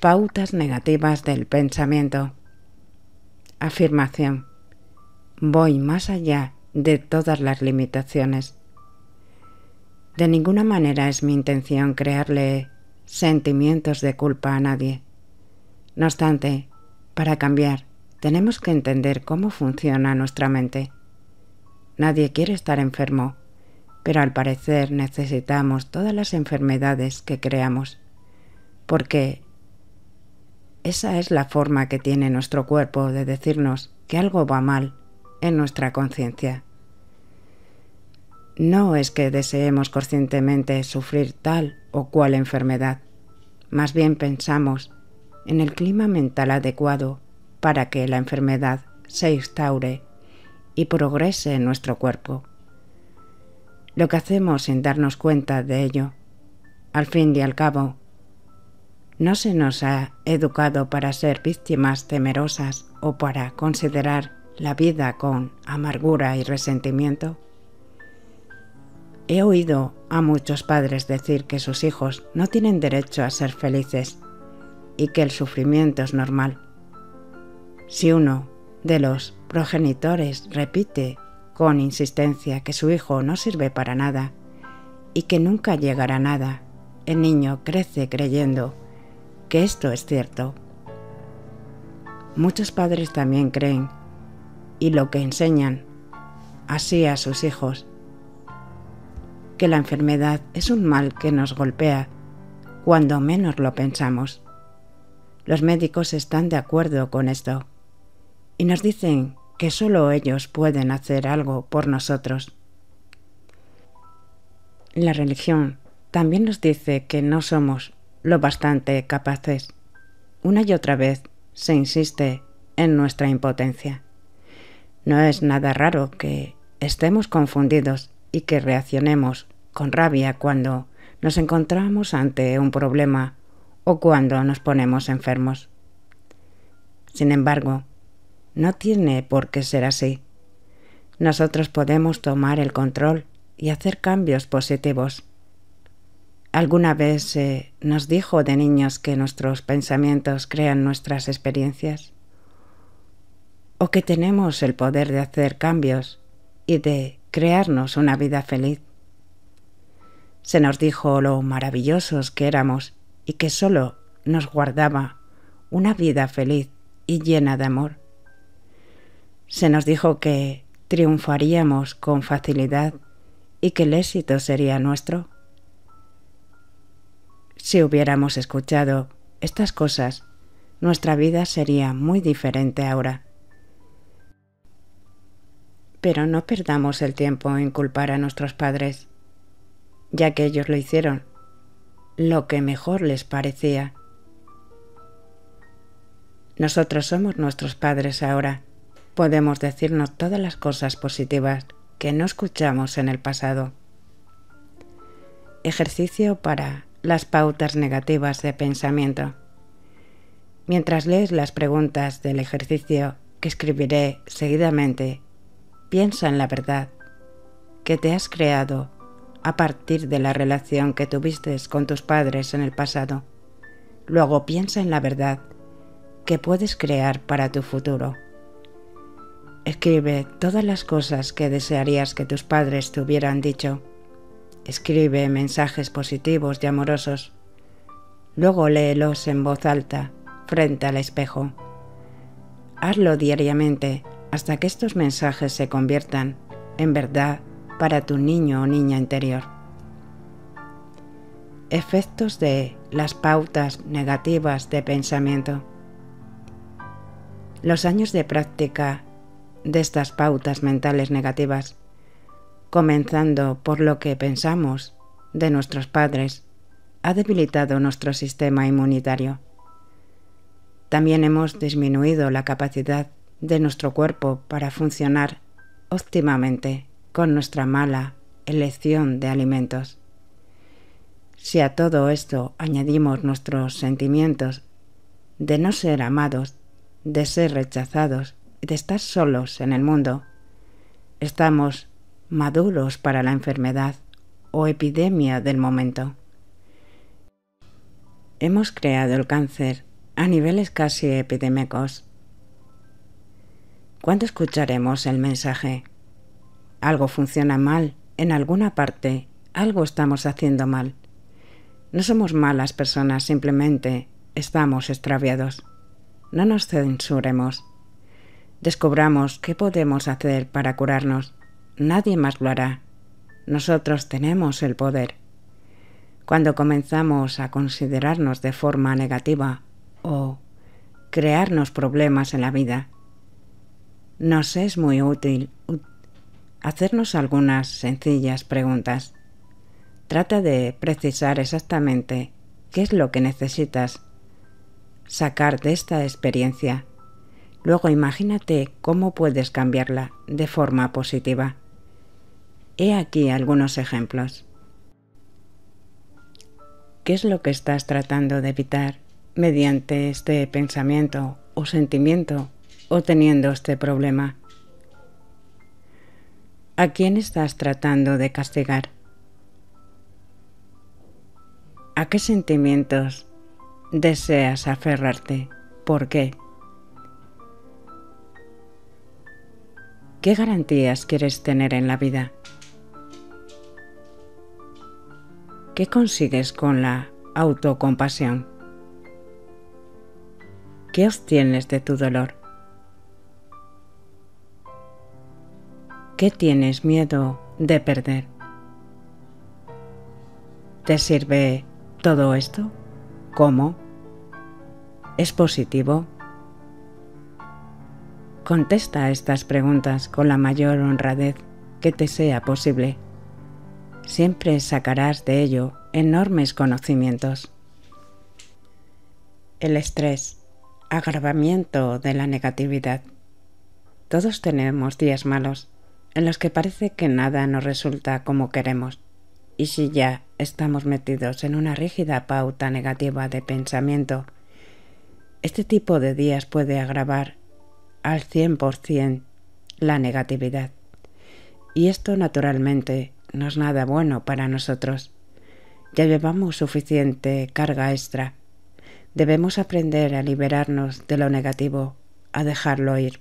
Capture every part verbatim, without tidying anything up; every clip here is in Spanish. pautas negativas del pensamiento. Afirmación: voy más allá de todas las limitaciones. De ninguna manera es mi intención crearle sentimientos de culpa a nadie. No obstante, para cambiar, tenemos que entender cómo funciona nuestra mente. Nadie quiere estar enfermo, pero al parecer necesitamos todas las enfermedades que creamos, porque esa es la forma que tiene nuestro cuerpo de decirnos que algo va mal en nuestra conciencia. No es que deseemos conscientemente sufrir tal o cual enfermedad, más bien pensamos en el clima mental adecuado para que la enfermedad se instaure y progrese en nuestro cuerpo. Lo que hacemos sin darnos cuenta de ello, al fin y al cabo, no se nos ha educado para ser víctimas temerosas o para considerar la vida con amargura y resentimiento. He oído a muchos padres decir que sus hijos no tienen derecho a ser felices y que el sufrimiento es normal. Si uno de los progenitores repite con insistencia que su hijo no sirve para nada y que nunca llegará a nada, el niño crece creyendo que esto es cierto. Muchos padres también creen, y lo que enseñan así a sus hijos, que la enfermedad es un mal que nos golpea cuando menos lo pensamos. Los médicos están de acuerdo con esto y nos dicen que solo ellos pueden hacer algo por nosotros. La religión también nos dice que no somos lo bastante capaces. Una y otra vez se insiste en nuestra impotencia. No es nada raro que estemos confundidos y que reaccionemos con rabia cuando nos encontramos ante un problema o cuando nos ponemos enfermos. Sin embargo, no tiene por qué ser así. Nosotros podemos tomar el control y hacer cambios positivos. ¿Alguna vez se nos dijo de niños que nuestros pensamientos crean nuestras experiencias? ¿O que tenemos el poder de hacer cambios y de crearnos una vida feliz? Se nos dijo lo maravillosos que éramos y que solo nos guardaba una vida feliz y llena de amor. Se nos dijo que triunfaríamos con facilidad y que el éxito sería nuestro. Si hubiéramos escuchado estas cosas, nuestra vida sería muy diferente ahora. Pero no perdamos el tiempo en culpar a nuestros padres, ya que ellos lo hicieron lo que mejor les parecía. Nosotros somos nuestros padres ahora. Podemos decirnos todas las cosas positivas que no escuchamos en el pasado. Ejercicio para las pautas negativas de pensamiento. Mientras lees las preguntas del ejercicio que escribiré seguidamente, piensa en la verdad que te has creado a partir de la relación que tuviste con tus padres en el pasado. Luego piensa en la verdad que puedes crear para tu futuro. Escribe todas las cosas que desearías que tus padres te hubieran dicho. Escribe mensajes positivos y amorosos. Luego léelos en voz alta frente al espejo. Hazlo diariamente hasta que estos mensajes se conviertan en verdad para tu niño o niña interior. Efectos de las pautas negativas de pensamiento. Los años de práctica de estas pautas mentales negativas, comenzando por lo que pensamos de nuestros padres, ha debilitado nuestro sistema inmunitario. También hemos disminuido la capacidad de nuestro cuerpo para funcionar óptimamente con nuestra mala elección de alimentos. Si a todo esto añadimos nuestros sentimientos de no ser amados, de ser rechazados y de estar solos en el mundo, estamos maduros para la enfermedad o epidemia del momento. Hemos creado el cáncer a niveles casi epidémicos. ¿Cuándo escucharemos el mensaje? Algo funciona mal, en alguna parte, algo estamos haciendo mal. No somos malas personas, simplemente estamos extraviados. No nos censuremos. Descubramos qué podemos hacer para curarnos. Nadie más lo hará. Nosotros tenemos el poder. Cuando comenzamos a considerarnos de forma negativa o crearnos problemas en la vida, nos es muy útil hacernos algunas sencillas preguntas. Trata de precisar exactamente qué es lo que necesitas sacar de esta experiencia. Luego imagínate cómo puedes cambiarla de forma positiva. He aquí algunos ejemplos. ¿Qué es lo que estás tratando de evitar mediante este pensamiento o sentimiento o teniendo este problema? ¿A quién estás tratando de castigar? ¿A qué sentimientos deseas aferrarte? ¿Por qué? ¿Qué garantías quieres tener en la vida? ¿Qué consigues con la autocompasión? ¿Qué obtienes de tu dolor? ¿Qué tienes miedo de perder? ¿Te sirve todo esto? ¿Cómo? ¿Es positivo? Contesta estas preguntas con la mayor honradez que te sea posible. Siempre sacarás de ello enormes conocimientos. El estrés, agravamiento de la negatividad. Todos tenemos días malos, en los que parece que nada nos resulta como queremos, y si ya estamos metidos en una rígida pauta negativa de pensamiento, este tipo de días puede agravar al cien por cien la negatividad, y esto naturalmente no es nada bueno para nosotros. Ya llevamos suficiente carga extra. Debemos aprender a liberarnos de lo negativo, a dejarlo ir.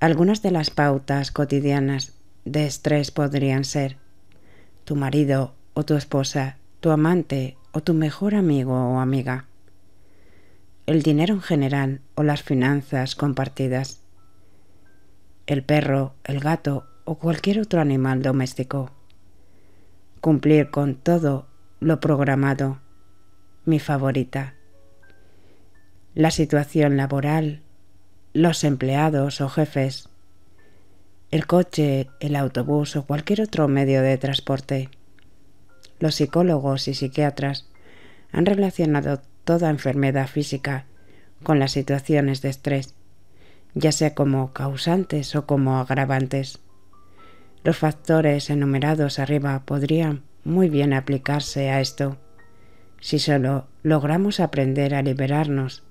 Algunas de las pautas cotidianas de estrés podrían ser: tu marido o tu esposa, tu amante o tu mejor amigo o amiga, el dinero en general o las finanzas compartidas, el perro, el gato o cualquier otro animal doméstico, cumplir con todo lo programado, mi favorita, la situación laboral, los empleados o jefes, el coche, el autobús o cualquier otro medio de transporte. Los psicólogos y psiquiatras han relacionado toda enfermedad física con las situaciones de estrés, ya sea como causantes o como agravantes. Los factores enumerados arriba podrían muy bien aplicarse a esto, si solo logramos aprender a liberarnos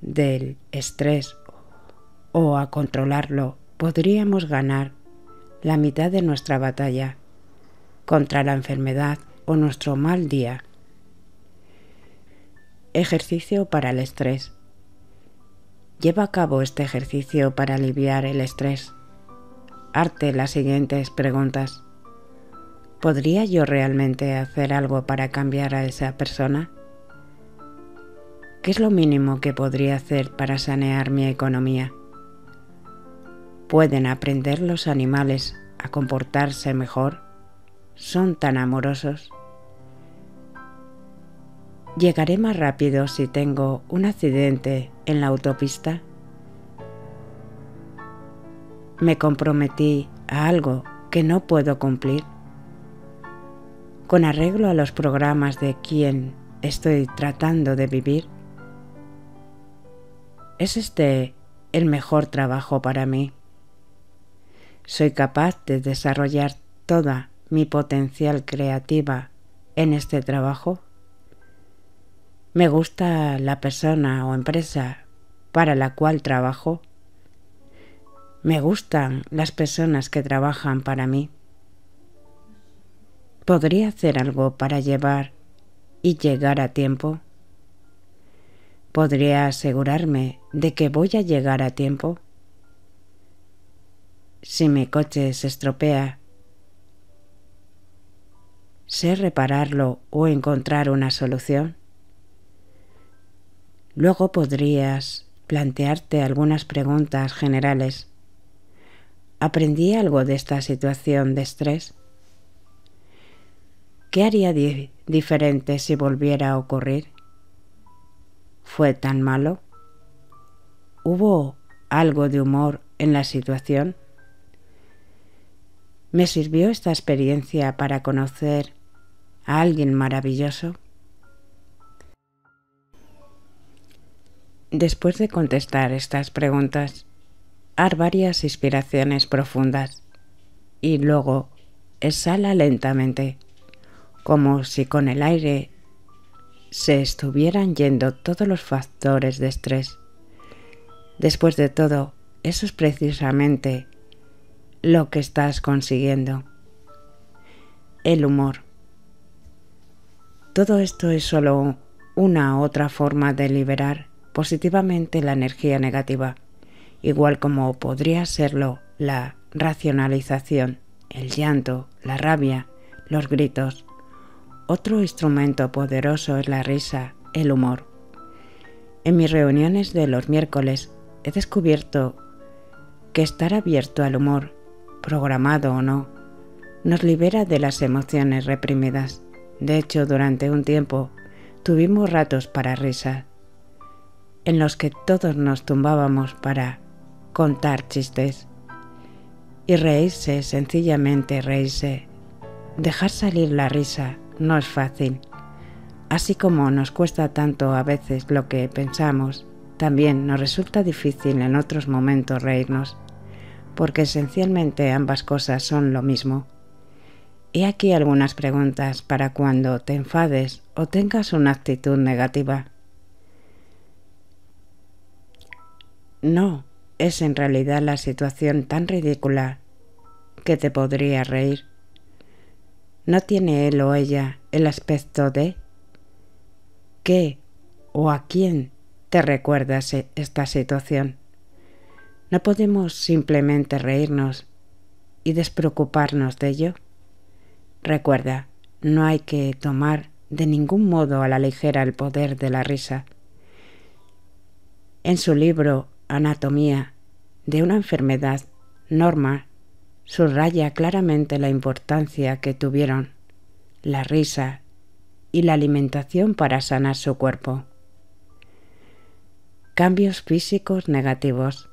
del estrés o a controlarlo, podríamos ganar la mitad de nuestra batalla contra la enfermedad o nuestro mal día. Ejercicio para el estrés. Lleva a cabo este ejercicio para aliviar el estrés. Hazte las siguientes preguntas. ¿Podría yo realmente hacer algo para cambiar a esa persona? ¿Qué es lo mínimo que podría hacer para sanear mi economía? ¿Pueden aprender los animales a comportarse mejor? ¿Son tan amorosos? ¿Llegaré más rápido si tengo un accidente en la autopista? ¿Me comprometí a algo que no puedo cumplir? ¿Con arreglo a los programas de quién estoy tratando de vivir? ¿Es este el mejor trabajo para mí? Soy capaz de desarrollar toda mi potencial creativa en este trabajo. Me gusta la persona o empresa para la cual trabajo. Me gustan las personas que trabajan para mí. ¿Podría hacer algo para llevar y llegar a tiempo? ¿Podría asegurarme de que voy a llegar a tiempo? Si mi coche se estropea, ¿sé repararlo o encontrar una solución? Luego podrías plantearte algunas preguntas generales. ¿Aprendí algo de esta situación de estrés? ¿Qué haría di- diferente si volviera a ocurrir? ¿Fue tan malo? ¿Hubo algo de humor en la situación? ¿Me sirvió esta experiencia para conocer a alguien maravilloso? Después de contestar estas preguntas, haz varias inspiraciones profundas y luego exhala lentamente, como si con el aire se estuvieran yendo todos los factores de estrés. Después de todo, eso es precisamente lo que estás consiguiendo. El humor. Todo esto es solo una otra forma de liberar positivamente la energía negativa, igual como podría serlo la racionalización, el llanto, la rabia, los gritos. Otro instrumento poderoso es la risa, el humor. En mis reuniones de los miércoles he descubierto que estar abierto al humor, programado o no, nos libera de las emociones reprimidas. De hecho, durante un tiempo tuvimos ratos para risa, en los que todos nos tumbábamos para contar chistes y reírse, sencillamente reírse. Dejar salir la risa no es fácil. Así como nos cuesta tanto a veces lo que pensamos, también nos resulta difícil en otros momentos reírnos, porque esencialmente ambas cosas son lo mismo. He aquí algunas preguntas para cuando te enfades o tengas una actitud negativa. ¿No es en realidad la situación tan ridícula que te podría reír? ¿No tiene él o ella el aspecto de qué o a quién te recuerda esta situación? ¿No podemos simplemente reírnos y despreocuparnos de ello? Recuerda, no hay que tomar de ningún modo a la ligera el poder de la risa. En su libro Anatomía de una enfermedad, Norma subraya claramente la importancia que tuvieron la risa y la alimentación para sanar su cuerpo. Cambios físicos negativos.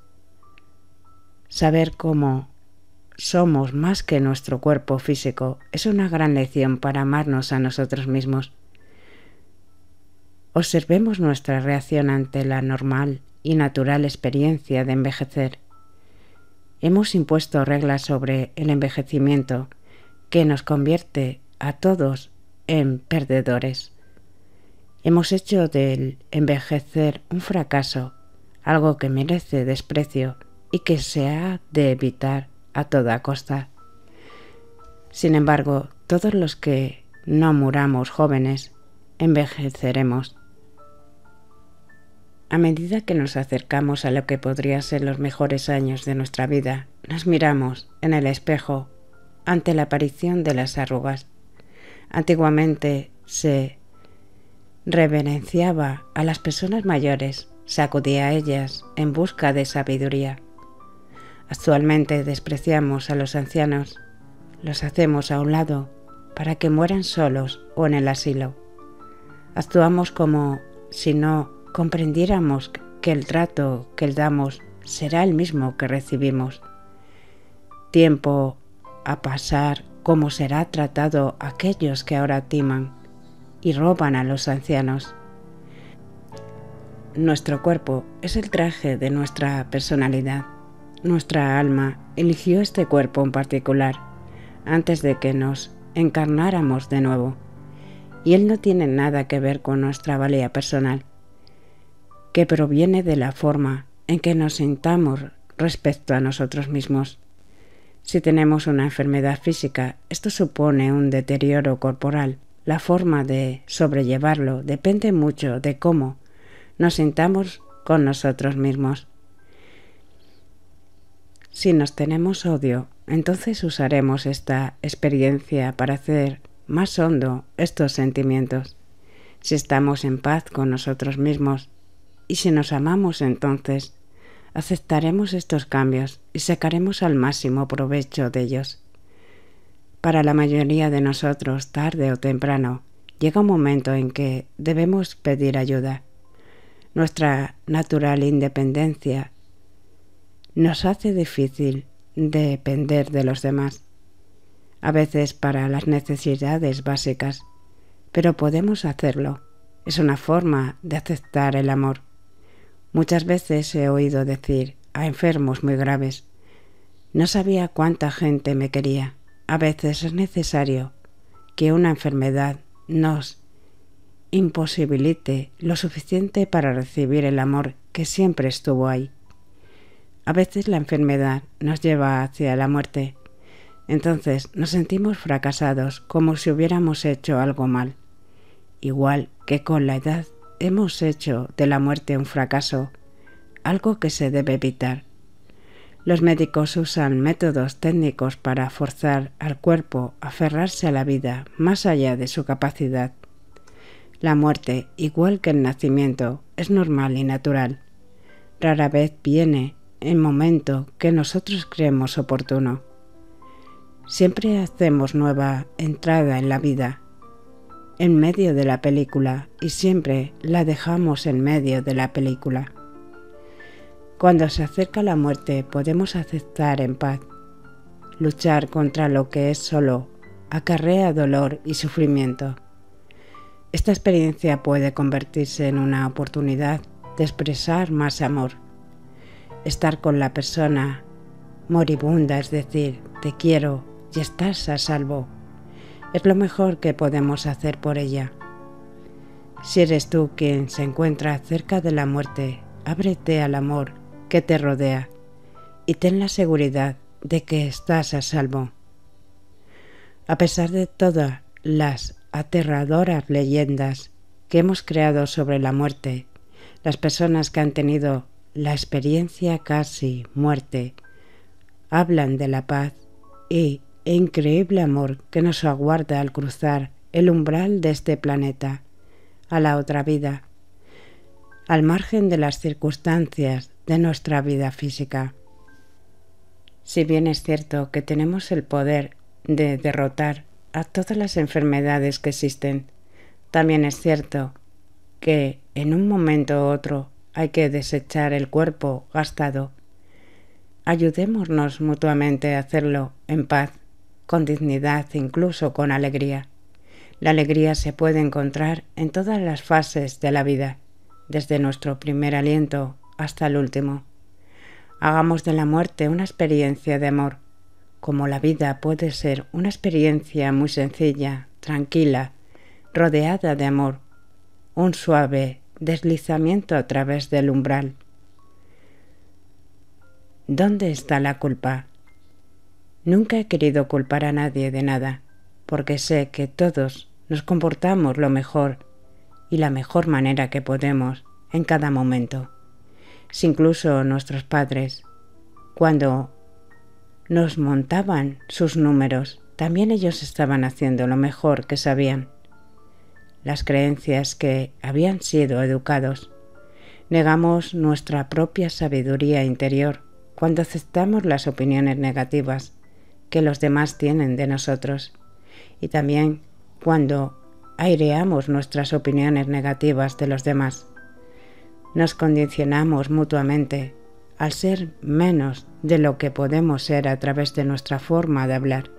Saber cómo somos más que nuestro cuerpo físico es una gran lección para amarnos a nosotros mismos. Observemos nuestra reacción ante la normal y natural experiencia de envejecer. Hemos impuesto reglas sobre el envejecimiento que nos convierte a todos en perdedores. Hemos hecho del envejecer un fracaso, algo que merece desprecio y que se ha de evitar a toda costa. Sin embargo, todos los que no muramos jóvenes, envejeceremos. A medida que nos acercamos a lo que podría ser los mejores años de nuestra vida, nos miramos en el espejo ante la aparición de las arrugas. Antiguamente se reverenciaba a las personas mayores, se acudía a ellas en busca de sabiduría. Actualmente despreciamos a los ancianos, los hacemos a un lado para que mueran solos o en el asilo. Actuamos como si no comprendiéramos que el trato que le damos será el mismo que recibimos. Tiempo a pasar como será tratado aquellos que ahora timan y roban a los ancianos. Nuestro cuerpo es el traje de nuestra personalidad. Nuestra alma eligió este cuerpo en particular antes de que nos encarnáramos de nuevo, y él no tiene nada que ver con nuestra valía personal, que proviene de la forma en que nos sintamos respecto a nosotros mismos. Si tenemos una enfermedad física, esto supone un deterioro corporal. La forma de sobrellevarlo depende mucho de cómo nos sintamos con nosotros mismos. Si nos tenemos odio, entonces usaremos esta experiencia para hacer más hondo estos sentimientos. Si estamos en paz con nosotros mismos y si nos amamos, entonces aceptaremos estos cambios y sacaremos al máximo provecho de ellos. Para la mayoría de nosotros, tarde o temprano, llega un momento en que debemos pedir ayuda. Nuestra natural independencia nos hace difícil depender de los demás, a veces para las necesidades básicas, pero podemos hacerlo. Es una forma de aceptar el amor. Muchas veces he oído decir a enfermos muy graves: no sabía cuánta gente me quería. A veces es necesario que una enfermedad nos imposibilite lo suficiente para recibir el amor que siempre estuvo ahí. A veces la enfermedad nos lleva hacia la muerte. Entonces nos sentimos fracasados, como si hubiéramos hecho algo mal. Igual que con la edad hemos hecho de la muerte un fracaso, algo que se debe evitar. Los médicos usan métodos técnicos para forzar al cuerpo a aferrarse a la vida más allá de su capacidad. La muerte, igual que el nacimiento, es normal y natural. Rara vez viene el momento que nosotros creemos oportuno. Siempre hacemos nueva entrada en la vida, en medio de la película, y siempre la dejamos en medio de la película. Cuando se acerca la muerte podemos aceptar en paz. Luchar contra lo que es solo acarrea dolor y sufrimiento. Esta experiencia puede convertirse en una oportunidad de expresar más amor. Estar con la persona moribunda, es decir, te quiero y estás a salvo, es lo mejor que podemos hacer por ella. Si eres tú quien se encuentra cerca de la muerte, ábrete al amor que te rodea y ten la seguridad de que estás a salvo. A pesar de todas las aterradoras leyendas que hemos creado sobre la muerte, las personas que han tenido la experiencia casi muerte hablan de la paz y e increíble amor que nos aguarda al cruzar el umbral de este planeta a la otra vida, al margen de las circunstancias de nuestra vida física. Si bien es cierto que tenemos el poder de derrotar a todas las enfermedades que existen, también es cierto que en un momento u otro hay que desechar el cuerpo gastado. Ayudémonos mutuamente a hacerlo en paz, con dignidad, incluso con alegría. La alegría se puede encontrar en todas las fases de la vida, desde nuestro primer aliento hasta el último. Hagamos de la muerte una experiencia de amor, como la vida puede ser una experiencia muy sencilla, tranquila, rodeada de amor, un suave deslizamiento a través del umbral. ¿Dónde está la culpa? Nunca he querido culpar a nadie de nada, porque sé que todos nos comportamos lo mejor y la mejor manera que podemos en cada momento. Si incluso nuestros padres, cuando nos montaban sus números, también ellos estaban haciendo lo mejor que sabían. Las creencias que habían sido educados. Negamos nuestra propia sabiduría interior cuando aceptamos las opiniones negativas que los demás tienen de nosotros, y también cuando aireamos nuestras opiniones negativas de los demás. Nos condicionamos mutuamente al ser menos de lo que podemos ser a través de nuestra forma de hablar.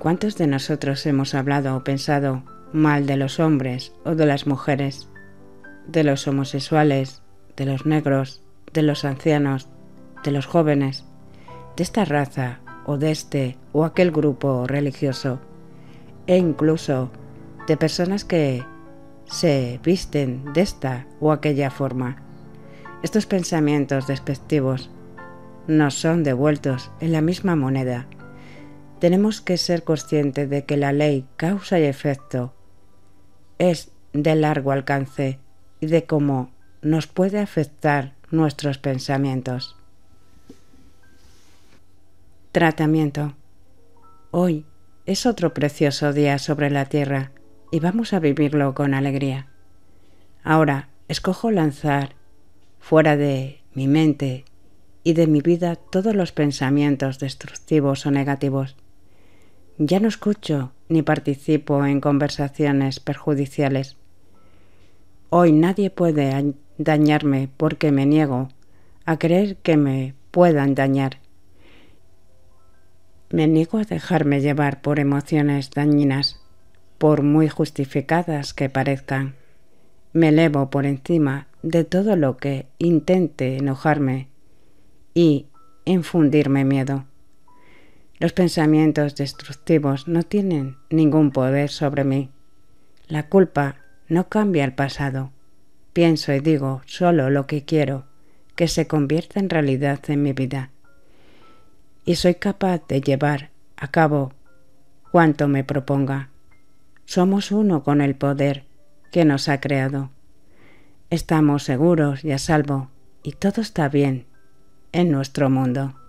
¿Cuántos de nosotros hemos hablado o pensado mal de los hombres o de las mujeres, de los homosexuales, de los negros, de los ancianos, de los jóvenes, de esta raza o de este o aquel grupo religioso, e incluso de personas que se visten de esta o aquella forma? Estos pensamientos despectivos nos son devueltos en la misma moneda. Tenemos que ser conscientes de que la ley causa y efecto es de largo alcance y de cómo nos puede afectar nuestros pensamientos. Tratamiento. Hoy es otro precioso día sobre la tierra y vamos a vivirlo con alegría. Ahora escojo lanzar fuera de mi mente y de mi vida todos los pensamientos destructivos o negativos. Ya no escucho ni participo en conversaciones perjudiciales. Hoy nadie puede dañarme porque me niego a creer que me puedan dañar. Me niego a dejarme llevar por emociones dañinas, por muy justificadas que parezcan. Me elevo por encima de todo lo que intente enojarme y infundirme miedo. Los pensamientos destructivos no tienen ningún poder sobre mí. La culpa no cambia el pasado. Pienso y digo solo lo que quiero que se convierta en realidad en mi vida. Y soy capaz de llevar a cabo cuanto me proponga. Somos uno con el poder que nos ha creado. Estamos seguros y a salvo, y todo está bien en nuestro mundo.